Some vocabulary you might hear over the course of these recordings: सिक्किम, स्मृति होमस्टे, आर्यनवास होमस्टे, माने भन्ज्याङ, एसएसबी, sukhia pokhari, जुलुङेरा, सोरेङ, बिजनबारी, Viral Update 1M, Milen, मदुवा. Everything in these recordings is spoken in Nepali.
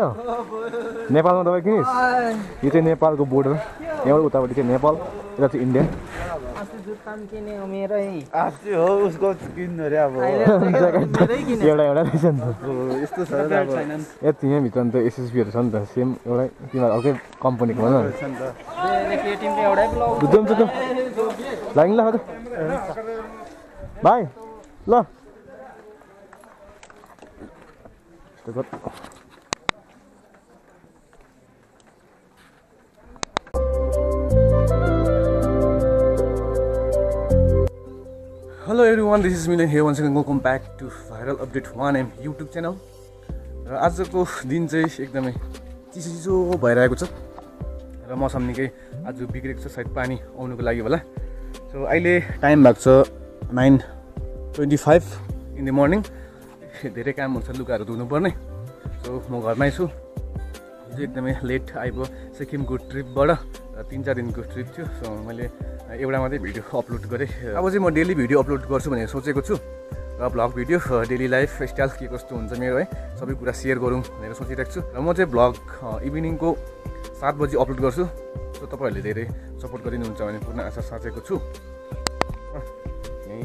नेपालमा तपाईं किन यो चाहिँ नेपालको बोर्डर यहाँबाट उताबाट चाहिँ नेपाल यता चाहिँ इन्डिया अस्ति जुत्ता किने हो मेरै अस्ति हो उसको किन्नु रे अब एउटा एउटा रहेछ नि यस्तो छ अब यति यहाँ भित्र त एसएसबीहरु छन् त सेम एउटै तिमीहरु अर्कै कम्पनीको हो नि के टिमले एउटै ब्लग जुत्ता लागिन ल भाइ ल Hello everyone, this is Milen here once again. Welcome back to Viral Update 1M YouTube channel. आजको दिन चाहिँ एकदमै चिसो चिसो भइरहेको छ र मौसम निकै आज बिग्रेको छ सायद पानी आउनुको लागि होला सो अहिले टाइम भएको छ 9:25 इन द मर्निङ धेरै काम हुन्छ लुगाहरू धुनु पर्ने सो म घरमै छु हिजो एकदमै लेट आइबो सिक्किमको ट्रिपबाट 3-4 दिनको ट्रिप थियो सो मैले एउटा मात्रै भिडियो अपलोड गरे अब चाहिँ म डेली भिडियो अपलोड गर्छु भनेर सोचेको छु र blog video daily lifestyle के कस्तो हुन्छ मेरो है सबै कुरा सेयर गरौँ भनेर सोचिरहेको छु र म चाहिँ ब्लग इभिनिङको 7 बजे अपलोड गर्छु सो तपाईहरुले धेरै सपोर्ट गरिदिनुहुन्छ भन्ने पूर्ण आशा साचेको छु यही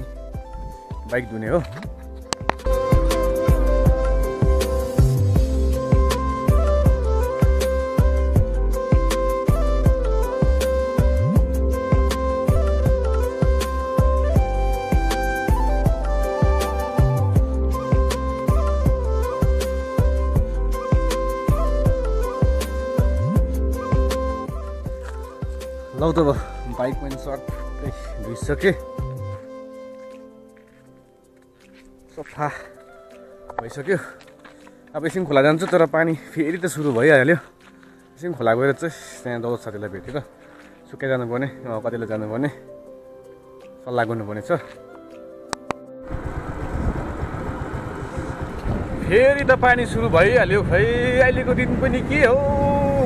बाइक धुने हो लौ त बाइक पनि सबै धुइसके सफा भइसक्यो अब एकछिन खोला जान्छु तर पानी फेरि त सुरु भइहाल्यो एकछिन खोला गएर चाहिँ त्यहाँ दौलत साथीलाई भेटेर सुक्या जानुपर्ने कतिले जानुपर्ने सल्लाह गर्नुपर्ने छ फेरि त पानी सुरु भइहाल्यो खै अहिलेको दिन पनि के हो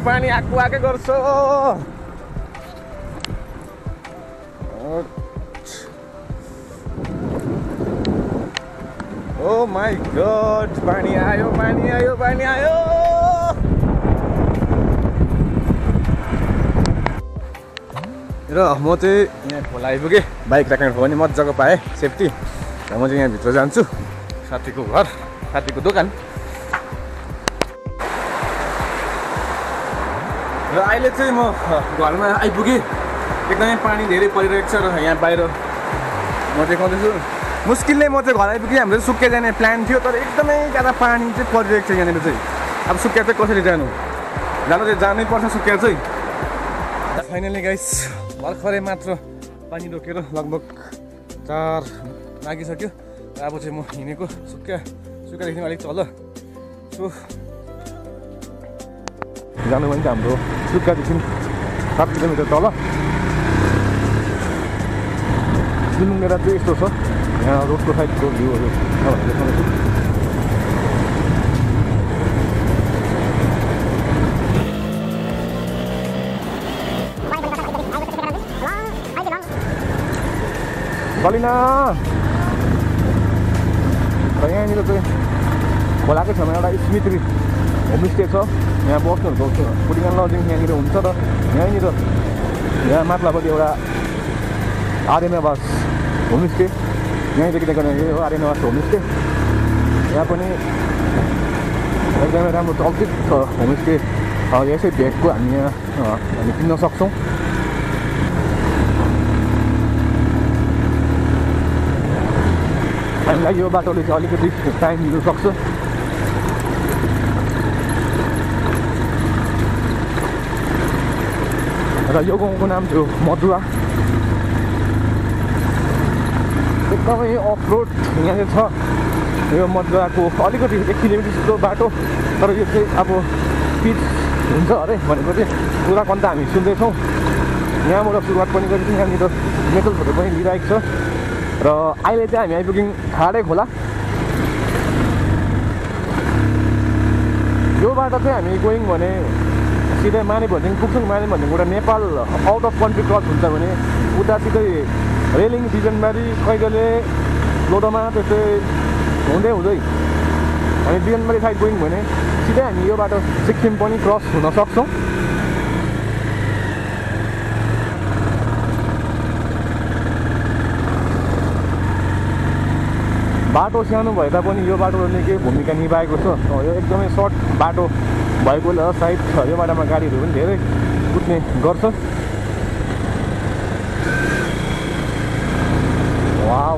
पानी आएको आएकै गर्छ Oh my God! Pani ayo, pani ayo, pani ayo! I'm going to go to bike. I'm going to go to safety. I'm going to go to the house. I'm going to go to the house. I'm going to go to the house. एकदमै पानी धेरै परिरहेको छ र यहाँ बाहिर म देखाउँदैछु मुस्किलले म चाहिँ घर आइपुग्यो हाम्रो सुक्या जाने प्लान थियो तर एकदमै ज्यादा पानी चाहिँ परिरहेको छ यहाँनिर चाहिँ अब सुक्या चाहिँ कसरी जानु जानु चाहिँ जानैपर्छ सुक्या चाहिँ फाइनली गाइस भर्खरै मात्र पानी रोकेर लगभग 4 लागिसक्यो अब चाहिँ म हिँडेको सुक्या सुक्यादेखि अलिक तल सो जानु भने चाहिँ हाम्रो सुक्यादेखि 7 किलोमिटर तल जुलुङेरा चाहिँ यस्तो छ यहाँ रोडको साइडको भ्यूहरू देखाउँदैछु कलिना र यहाँनिर चाहिँ खोलाकै छेउमा एउटा स्मृति होमस्टे छ यहाँ बस्नुहरूको फुडिङ एन्ड लजिङ यहाँनिर हुन्छ र यहाँनिर यहाँ माथिल्लोपट्टि एउटा आर्यनवास होमस्टे यहीँ देखिँदै गर्दाखेरि हो आर्यनवास होमस्टे यहाँ पनि एकदमै राम्रो चर्चित छ होमस्टे यसै भेटको हामी यहाँ हामी किन्न सक्छौँ हामीलाई यो बाटोले चाहिँ अलिकति टाइम लिनु सक्छ र यो गाउँको नाम थियो मदुवा एकदमै अफरोड यहाँ छ यो मदुवाको अलिकति 1 किलोमिटर जस्तो बाटो तर यो चाहिँ अब पिच हुन्छ अरे भनेपछि पुरा कन्ता हामी सुन्दैछौँ यहाँबाट सुरुवात पनि गरेको यहाँनिर मेटल्सहरू पनि लिइरहेको छ र अहिले चाहिँ हामी आइपुग्यौँ खाडै खोला यो बाटो चाहिँ हामी गयौँ भने सिधै माने भन्ज्याङ पुग्छौँ माने भन्ज्याङ एउटा Nepal out of country cross हुन्छ भने उता सिधै रेलिङ बिजनबारी कैगले लोडोमा त्यस्तै हुँदै हुँदै हामी बिजनबारी साइड गयौँ भने छिटै हामी यो बाटो सिक्किम पनि क्रस हुन सक्छौं। बाटो सानो भए तापनि यो बाटोले के भूमिका निभाएको छ, यो एकदमै सर्ट बाटो भएकोले सायद यो बाटोमा गाडीहरू पनि धेरै कुट्ने गर्छ। वाउ,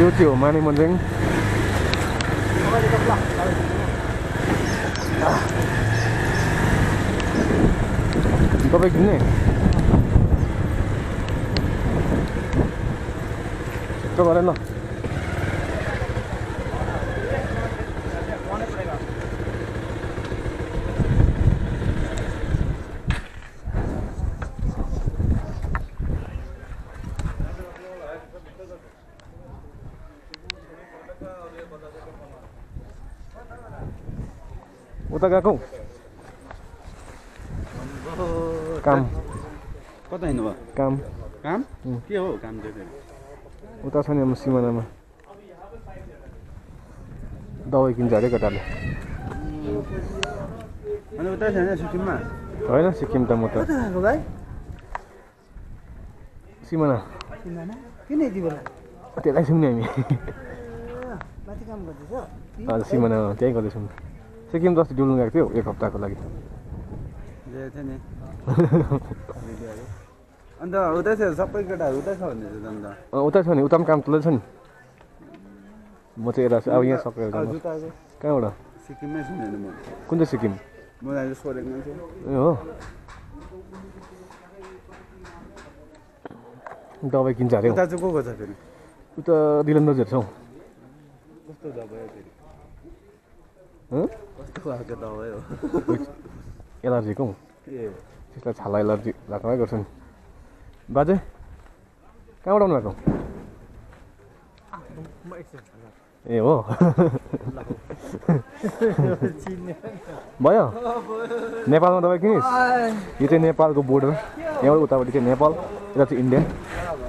यो चाहिँ माने भन्ज्याङ तपाईँ किन्ने गरे ल उता गएको काम कता हिँड्नु भयो? काम काम के हो? काम चाहिँ उता छ नि हाम्रो सिमानामा दबाई किन्छ अरे केटाले। अनि उता छैन सिक्किममा? होइन सिक्किम त म त सिमाना किन यति बेला त्यतै छौँ नि हामी। माथि काम गर्दैछ? हजुर सिमानामा त्यही गर्दैछौँ। सिक्किम जस्तो डुल्नु गएको थियो एक हप्ताको लागि नि। अन्त उता छ सबै केटाहरू उता छ भन्दैछ? अन्त उता छ नि, उता पनि काम चल्दैछ नि। म चाहिँ यता अब यहाँ सकेर कहाँबाट सिक्किममै छु नि म। कुन चाहिँ सिक्किम? म सोरेङमा छु। ए हो, दबाई किन्छ अरे? उता चाहिँ को को छ फेरि? उता दिलन्दरहरू छौ। कस्तो दबाई फेरि? कस्तो खालको दबाई हो? एलर्जीको त्यसलाई छाला एलर्जी लाग्ने गर्छ नि। बाजे कहाँबाट आउनु भएको? ए हो भयो। नेपालमा दबाई किनिस्? यो चाहिँ नेपालको बोर्डर, यहाँबाट उतापट्टि चाहिँ नेपाल, यता चाहिँ इन्डिया।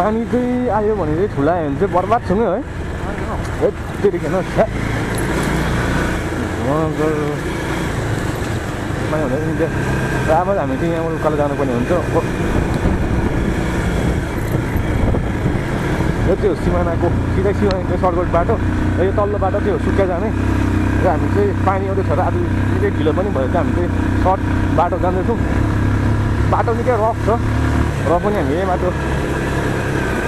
पानी चाहिँ आयो भने चाहिँ ठुला आयो भने चाहिँ बर्बाद छौँ है। त्यतिखेर अब हामी चाहिँ यहाँ उकालो जानुपर्ने हुन्छ। यो त्यो सिमानाको सिधै सिमाना सर्टकट बाटो र यो तल्लो बाटो त्यो सुक्खा जाने। र हामी चाहिँ पानी आउँदै छ र आज निकै ढिलो पनि भयो। हामी चाहिँ सर्ट बाटो जाँदैछौँ। बाटो निकै रफ छ र पनि हामी यही बाटो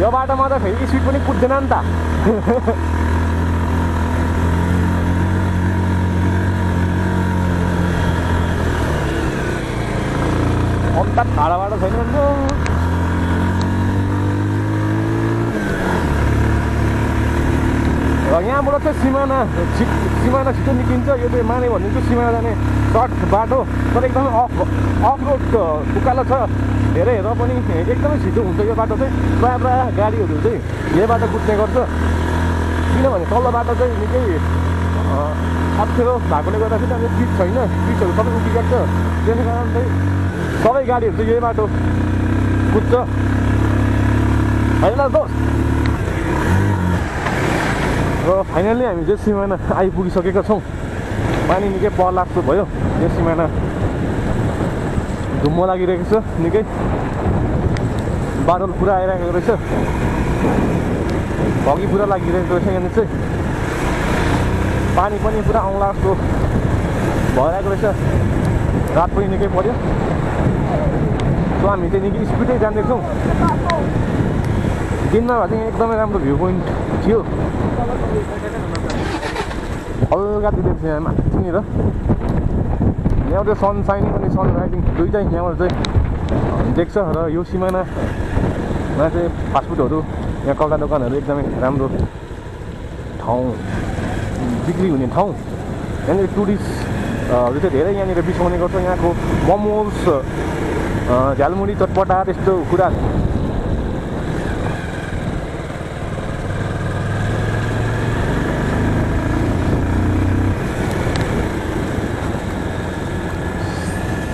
यो बाटोमा त फेरि स्पिड पनि कुद्दैन नि त। अन्त ठाडा बाटो छैन नि त। र यहाँ यहाँबाट चाहिँ सीमाना छिटो निकिन्छ। यो चाहिँ माने भनिन्छ सीमाना जाने सर्ट बाटो, तर एकदमै अफ रोड उकालो छ धेरै, र पनि एकदमै छिटो हुन्छ यो बाटो चाहिँ। प्रायः गाडीहरू चाहिँ यो बाटो कुद्ने गर्छ, किनभने तल्लो बाटो चाहिँ निकै अप्ठ्यारो भएकोले गर्दाखेरि अब पिच छैन, पिचहरू सबै उकिकाट्छ, त्यसै कारण चाहिँ सबै गाडीहरू चाहिँ यही बाटो कुद्छ होइन दोस्त। र फाइनल्ली हामी चाहिँ सिमाना आइपुगिसकेका छौँ। पानी निकै पर्ला जस्तो भयो, यो सिमाना धुम्म लागिरहेको छ, निकै बादल पुरा आइरहेको रहेछ, भगी पुरा लागिरहेको रहेछ। यहाँनिर चाहिँ पानी पनि पुरा आउँला जस्तो भइरहेको रहेछ, रात पनि निकै पर्यो। सो हामी चाहिँ निकै स्पिडै जाँदैछौँ। दिनमा भए चाहिँ एकदमै राम्रो भ्यू पोइन्ट थियो, हल्का दिँदैछ यहाँ माथि र यहाँ चाहिँ सनसाइनिङ अनि सनराइजिङ दुइटै यहाँबाट चाहिँ देख्छ। र यो सिमानामा चाहिँ फास्टफुडहरू, यहाँ कपडा दोकानहरू एकदमै राम्रो ठाउँ, बिक्री हुने ठाउँ। यहाँनिर टुरिस्टहरू चाहिँ धेरै यहाँनिर बिसाउने गर्छ। यहाँको मोमोज, झालमुरी, चटपटा त्यस्तो कुरा।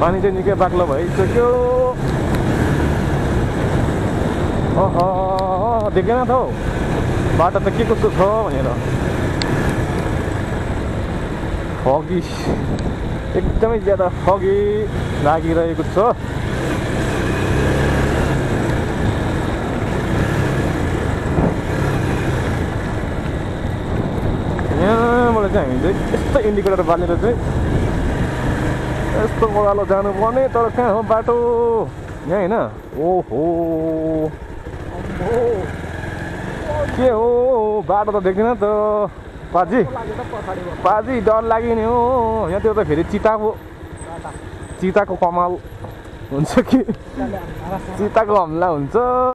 पानी चाहिँ निकै बाक्लो भइसक्यो। ओह देखेन त हौ बाटो त के कस्तो छ भनेर, फगी एकदमै ज्यादा फगी लागिरहेको छ। यहाँबाट चाहिँ हामी चाहिँ यस्तो इन्डिकेटर बालेर चाहिँ यस्तो ओह्रालो जानुपर्ने, तर कहाँ हो बाटो यहाँ होइन। ओहो के हो बाटो त देख्दैन त पाजी, पाजी डर लाग्यो नि हो। यहाँ त्यो त फेरि चिताको कमाल हुन्छ कि चिताको हमला हुन्छ।